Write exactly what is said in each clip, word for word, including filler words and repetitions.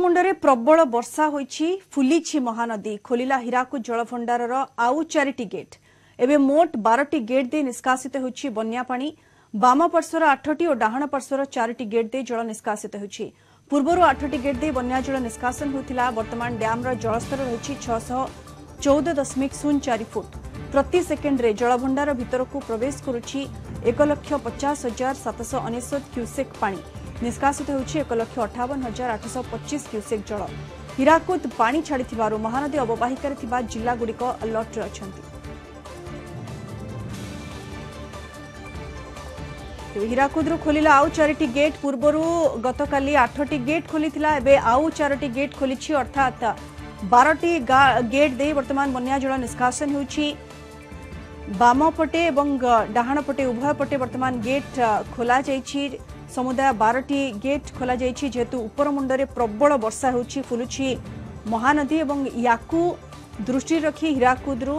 मुंडरे प्रबल वर्षा होईछि, फुलीछि महानदी, खोलिला हीराकुद जलभंडारर आउ चारिटी गेट। एबे मोट बारटी गेट दे निष्कासित होईछि बन्या पानी। बाम पार्श्वर आठटी और डाहाण पार्श्वर चारिटी गेट दे जल निष्कासित होईछि। पूर्वर आठटी गेट दे बन्या जल निष्कासन होतिला। वर्तमान डैमर जलस्तर होईछि छह सौ चौदह दशमलव शून्य चार फुट। प्रति सेकेंडरे जलभंडार भितरकू प्रवेश करुछि एक लाख पचास हजार सात सौ उन्नीस क्यूसेक पानी। निष्कासित होउछि एक लाख अठावन हजार आठ सौ पच्चीस क्यूसेक जल। हीराकुद पानी छाड़ी थिबारु महानदी अववाहिकार थिबा जिल्ला गुडिक अलर्ट रे अछंती। हीराकुदरु खोलिला आउ चारिटी गेट। पूर्वरु गतकाली आठटी गेट खोलिथिला, एबे आउ चारिटी गेट खोलिछि, अर्थात बारटी गेट दे वर्तमान बन्या जल निष्कासन होउछि। बाम पटे एवं डाहाण पटे उभय पटे वर्तमान गेट खोला जाइछि। समुदाय बारटी गेट खोल जेहेतु उपर मुंडरे प्रबल वर्षा होछि, फुलुछि महानदी एवं याकू दृष्टि रखी हीराकुदरु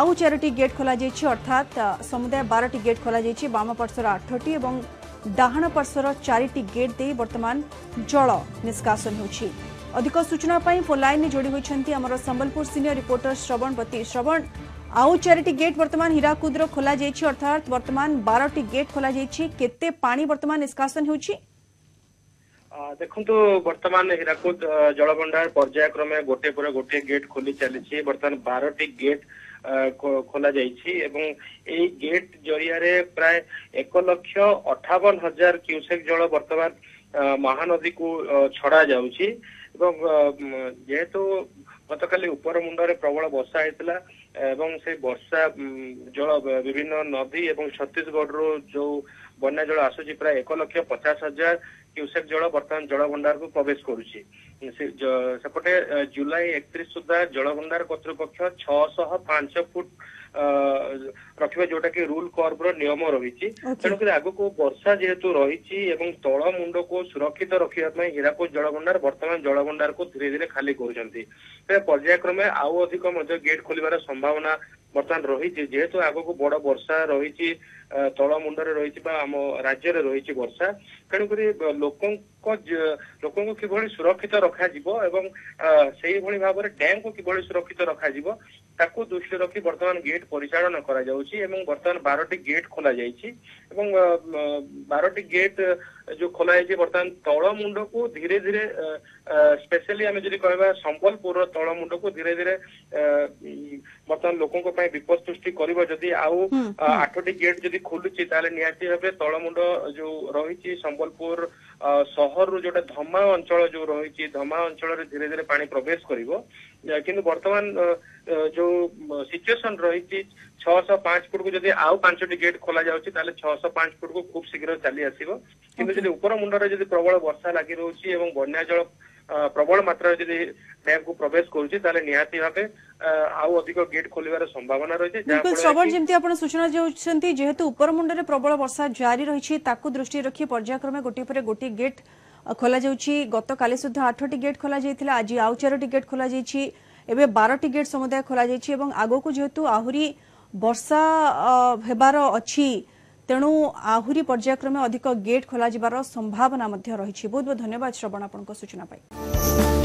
आउ चारोटी गेट खोल जाइछि, अर्थात समुदाय बारटी गेट खोल जाइछि। बाम पार्श्वर आठटी एवं डाहाण पार्श्वर चारिटी गेट दे वर्तमान जल निष्कासन होछि। अधिक सूचना पाई फोन लाइन जोड़ी होइछन्ती हमर संबलपुर सीनियर रिपोर्टर श्रवण बत्ती। श्रवण, आउ चारिटी गेट वर्तमान हीराकुद खोल जाइछि, अर्थात वर्तमान बारटी गेट खोल जाइछि, केते पानी वर्तमान निष्कासन होछि? देखंतु वर्तमान हीराकुद जलभंडार पर्याय क्रमे गोटे पर गोटे गेट खोली चली वर्तमान बारटी गेट खोल जाइछि एवं एई गेट जरिया रे प्राय एक लाख अठावन हजार क्यूसेक जल वर्तमान महानदी को छड़ा जाउछि। जेहेतु गतकाली उपर मुंडरे प्रबल वर्षा होता एवं से वर्षा जल विभिन्न नदी एवं छत्तीसगढ़ रो जो बन्या जल आसुची प्राय एक लाख पचास हजार क्यूसेक जल बर्तमान जलभंडार को प्रवेश करुची। सेपटे जुलाई एकतीस सुधा जलभंडार कर्तृपक्ष छह सौ पांच फुट रखा जोटा कि रूल कर्व नियम रही। तेणुक आगक वर्षा जेहेतु रही तल मुंड को सुरक्षित रखा हीराकुद जलभंडार बर्तमान जलभंडार को धीरे धीरे खाली कर पर्याय क्रमे आउ अधिक गेट खोलबार संभावना बर्तमान रही। जेहेतु आगक बड़ वर्षा रही तल मुंडरे रही आम राज्य रही वर्षा, तेणुक लोकों लोक कि सुरक्षित रखा एवं से भाव में डैम को कि सुरक्षित रखा ताको दृष्टि रखी वर्तमान गेट परिचालन करा जाउछि एवं वर्तमान बारटी गेट खोला जाइछि एवं बारटी गेट जो खोला जाइछि वर्तमान तल मुंड को धीरे धीरे स्पेशली आम जदि कहबा संबलपुर तल मुंड को धीरे धीरे वर्तमान लोकों को पय विपद सृष्टि करिवो। जदि आउ आठटी गेट जदि खोलुछि ताले निहाती भाबे तल मुंड जो रहिछि संबलपुर सहर रो जोटा धमा अंचल जो रहिछि धमा अंचल रे धीरे धीरे पानी प्रवेश करिवो। किंतु वर्तमान जो सिचुएशन रही छह सौ पांच फुट को जदि आउ पांचटी गेट खोल जाउछि ताले छह सौ पांच फुट को खूब शीघ्र चली आसीबो। किंतु जदि उपर मुंडरे जदि प्रबल वर्षा लागि रहउछि एवं बन्या जल प्रबल मात्रा जदि डैम को प्रवेश करूछि ताले निहाती भाबे आउ अधिक गेट खोलिबार संभावना रही। बिल्कुल श्रवण, जेमति आपण सूचना जोउछन्ती जेहेतु उपर मुंडरे प्रबल वर्षा जारी रही ताकू दृष्टि रखि पर्यायक्रमे गोटे पर गोटे गेट खोल जाउछि। गत काली सुद्धा आठटी गेट खोल जाइतिला, आज आउ चारोटी गेट खोल जाइछि, एबे बारटी गेट समुदाय खोल जाइछि एवं आगको जेहेतु आहुरी वर्षा हेबार अछि तेणु आहुरी पर्यायक्रमे अधिक गेट खोल जिबार संभावना मध्य रहिछि। बहुत बहुत धन्यवाद श्रवण आपनक सूचना पाई।